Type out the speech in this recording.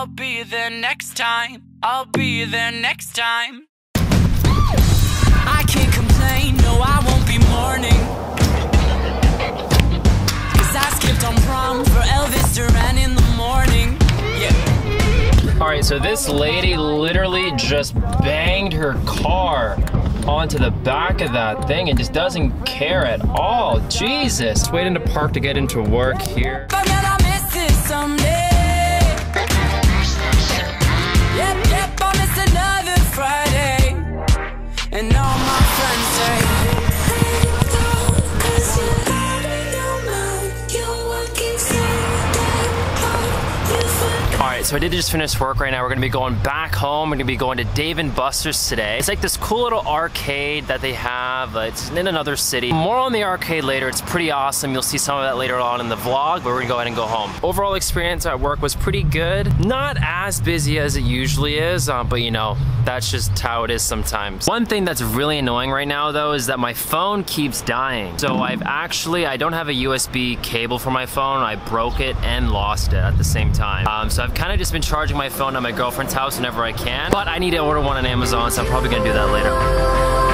I'll be there next time. I'll be there next time. I can't complain, no, I won't be mourning, 'cause I skipped on prom for Elvis Duran in the morning. Yeah. Alright, so this lady literally just banged her car onto the back of that thing and just doesn't care at all. Jesus. Waiting to park to get into work here. But man, I miss it someday. Yep, I miss another Friday. And all my friends say, hey, don't, 'cause you're out of your mind. You're working Saturday. Alright, so I did just finish work right now. We're gonna be going back home. We're gonna be going to Dave and Buster's today. It's like this cool little arcade that they have. It's in another city. More on the arcade later. It's pretty awesome. You'll see some of that later on in the vlog, but we're gonna go ahead and go home. Overall experience at work was pretty good. Not as busy as it usually is, but you know, that's just how it is sometimes. One thing that's really annoying right now though is that my phone keeps dying. So I don't have a USB cable for my phone. I broke it and lost it at the same time. So I've kind of just been charging my phone at my girlfriend's house whenever I can, but I need to order one on Amazon, so I'm probably gonna do that later.